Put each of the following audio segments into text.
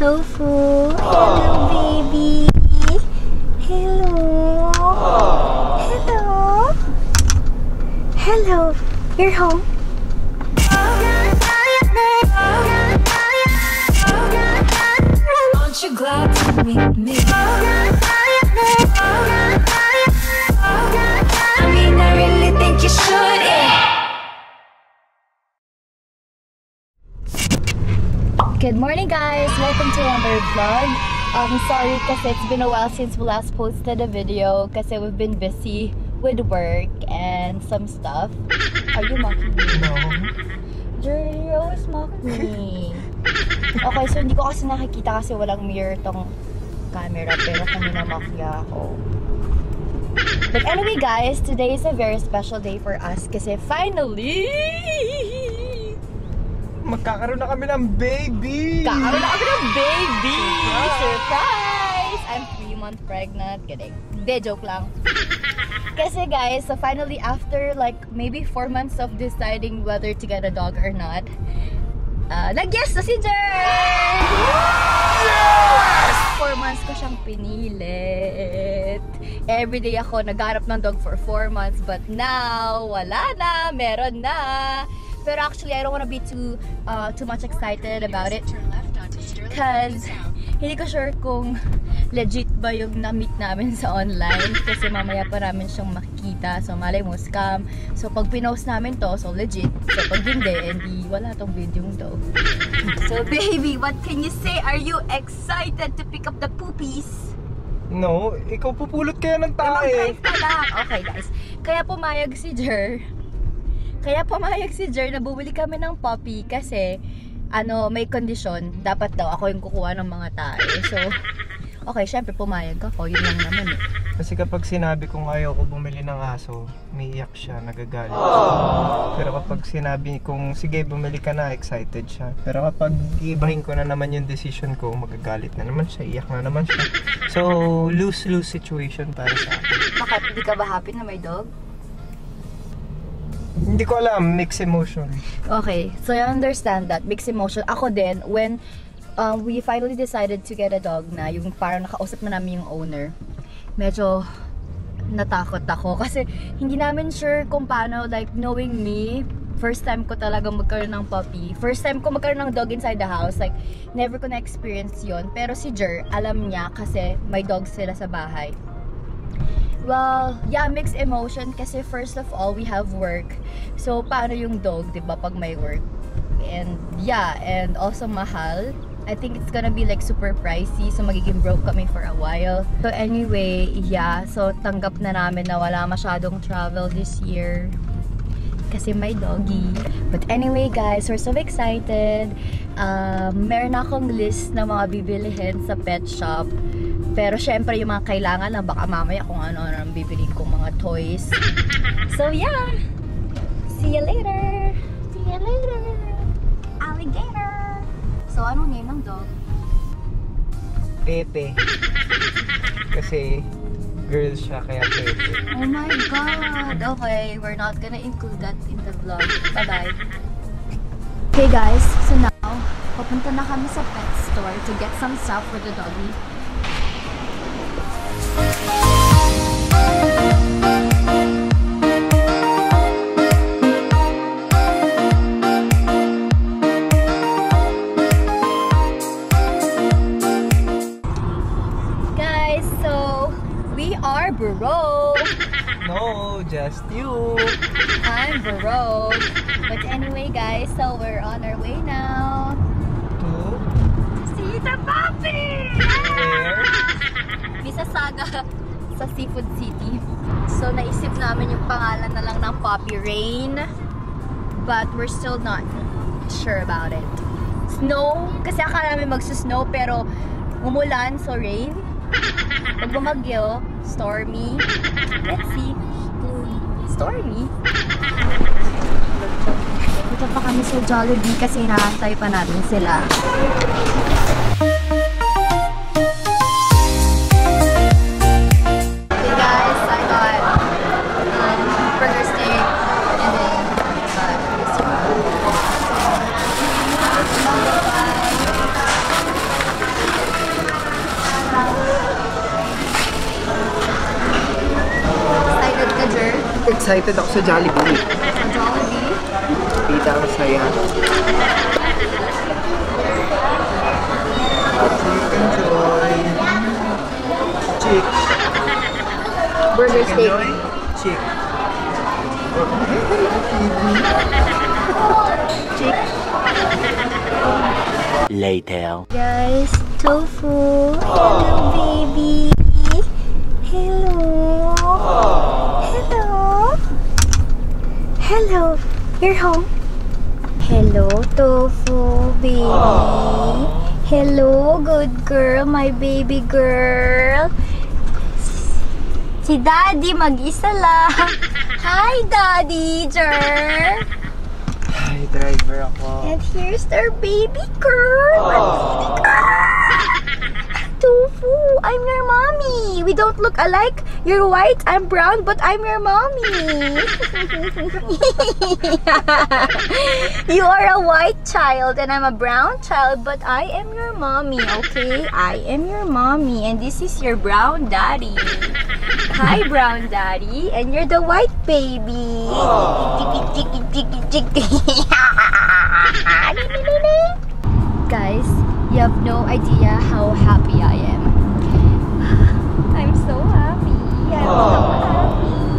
tofu. Aww. Hello, baby. Hello. Aww. Hello. Hello. You're home. Aren't you glad to meet me? I mean, I really think you should. Good morning, guys! Welcome to another vlog. Sorry kasi it's been a while since we last posted a video kasi we've been busy with work and some stuff. Are you mocking me? No. Jer, you always mock me. Okay, so hindi ko kasi nakikita kasi walang mirror tong camera pero kanina mock niya ako. But anyway guys, today is a very special day for us kasi finally! Magkakaroon na kami ng baby! Kakaroon na kami ng baby! Surprise! Surprise! I'm 3 months pregnant. Kidding. Hindi, joke lang. Kasi guys, so finally after like maybe 4 months of deciding whether to get a dog or not, nag-yes na si Jer! Yes! 4 months ko siyang pinilit. Everyday ako nagharap ng dog for 4 months but now, wala na! Meron na! But actually, I don't want to be too much excited about it because hindi ko sure kung legit ba yung na-meet namin sa online kasi mamaya pa namin siyang makikita. So, malay mo, scam. So, pag pinost namin to, so legit. So, pag hindi, hindi wala tong video to. So, baby, what can you say? Are you excited to pick up the poopies? No, ikaw pupulot kaya ng tayo eh. Okay, guys. Kaya pumayag si Jer. Kaya pumayag si Jer na bumili kami ng puppy kasi ano, may kondisyon. Dapat daw ako yung kukuha ng mga tae. So, okay, syempre pumayag ako. Yun lang naman eh. Kasi kapag sinabi kong ayaw ko bumili ng aso, umiiyak siya, nagagalit. Aww. Pero kapag sinabi kong sige bumili ka na, excited siya. Pero kapag iibahin ko na naman yung decision ko, magagalit na naman siya, iyak na naman siya. So, lose-lose situation para sa akin. Bakit? Hindi ka ba happy na may dog? Hindi ko alam, mixed emotion. Okay, so I understand that, mixed emotion. Ako din, when we finally decided to get a dog na, yung parang nakausap na namin yung owner, medyo natakot ako. Kasi hindi namin sure kung paano, like knowing me, first time ko talaga magkaroon ng puppy. First time ko magkaroon ng dog inside the house, like never ko na-experience yun. Pero si Jer, alam niya kasi may dog sila sa bahay. Well, yeah, mixed emotion kasi first of all, we have work. So, paano yung dog, diba, pag may work? And, yeah, and also mahal. I think it's gonna be like super pricey. So, magiging broke kami for a while. So, anyway, yeah. So, tanggap na namin na wala masyadong travel this year. Kasi may doggy. But anyway, guys, we're so excited. Meron akong list na mga bibilihin sa pet shop. Pero syempre yung mga kailangan na baka mamaya kung ano-ano ang bibiliin kong mga toys. So yeah, see you later! See you later! Alligator! So anong name ng dog? Pepe. Kasi girl siya kaya Pepe. Oh my god! Okay, we're not gonna include that in the vlog. Bye-bye! Okay guys, so now, papunta na kami sa pet store to get some stuff for the doggy. Guys, so we are broke. No, just you. I'm broke. But anyway, guys, so we're on our way now to see the puppy. Saga sa Seafood City. So, naisip namin yung pangalan na lang ng Puppy Rain. But we're still not sure about it. Snow, kasi akala namin magsusnow pero umulan, so rain. Pag bumagyo, stormy. Let's see. Stormy? Ito pa kami sa Jollibee kasi inaantay pa natin sila. excited ako sa Jollibee. Sa Jollibee? Kita ang saya. Enjoy. Chick. Burger steak. Enjoy. Chick. Chick. Later. Guys, tofu. Hello, baby. Hello. Hello. Hello. You're home. Hello, tofu baby. Hello, good girl, my baby girl. Si Daddy mag-isa lang. Hi, Daddy Jer. Hi, driver ako. And here's their baby girl. My baby girl. Tofu, I'm your mommy. We don't look alike. You're white, I'm brown, but I'm your mommy. You are a white child and I'm a brown child, but I am your mommy, okay? I am your mommy and this is your brown daddy. Hi, brown daddy, and you're the white baby. Guys, you have no idea how happy I am. I'm so happy. I'm so happy.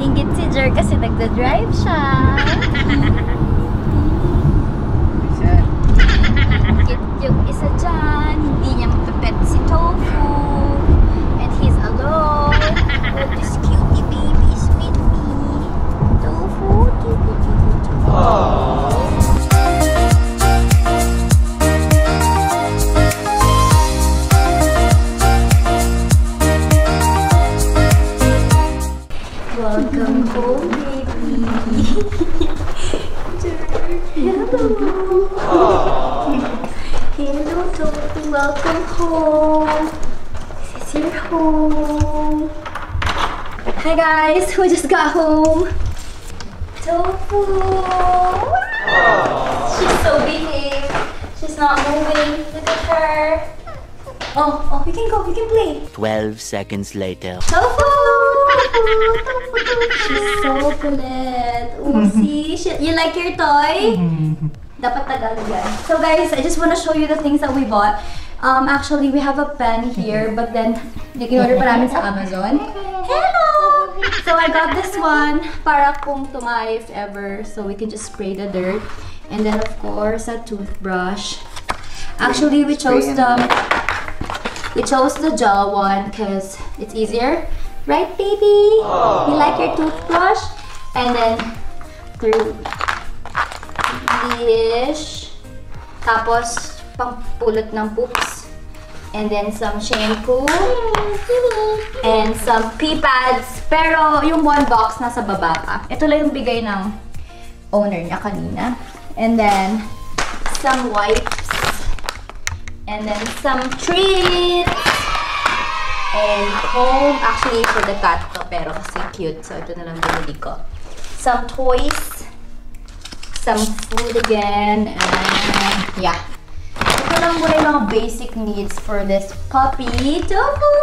Ingit si Jer kasi nagda-drive siya. Ingit yung isa dyan. Hindi niya mapipet si Tofu. And he's alone. Oh, this cutie baby is with me. Tofu, cutie, cutie, cutie. Welcome home, baby. Hello. Hello, Tofu. Welcome home. This is your home. Hi, guys. We just got home. Tofu. She's so behave. She's not moving. Look at her. Oh, oh, we can go. We can play. 12 seconds later. Tofu. She's so kulit. Oosie. You like your toy? Dapat Tagalog yan. So guys, I just want to show you the things that we bought. Actually, we have a pen here, but then nag-order pa namin sa Amazon. Hello! So I got this one para kung tumay if ever. So we can just spray the dirt. And then of course, a toothbrush. Actually, we chose the gel one because it's easier. Right, baby? Aww. You like your toothbrush? And then, through dish. Tapos, pampulot ng poops. And then, some shampoo. And some pee pads. Pero, yung one box nasa baba pa. Ito lang yung bigay ng owner niya kanina. And then, some wipes. And then, some treats. And home, actually for the cat to, pero kasi cute, so ito na lang binili ko. Some toys, some food again, and yeah. Ito lang muna yung mga basic needs for this puppy, Tofu!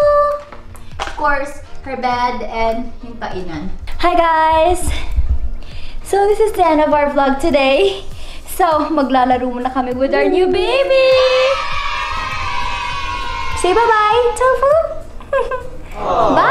Of course, her bed and yung kainan. Hi guys! So this is the end of our vlog today. So maglalaro muna kami with our new baby! Say bye-bye, Tofu! Bye!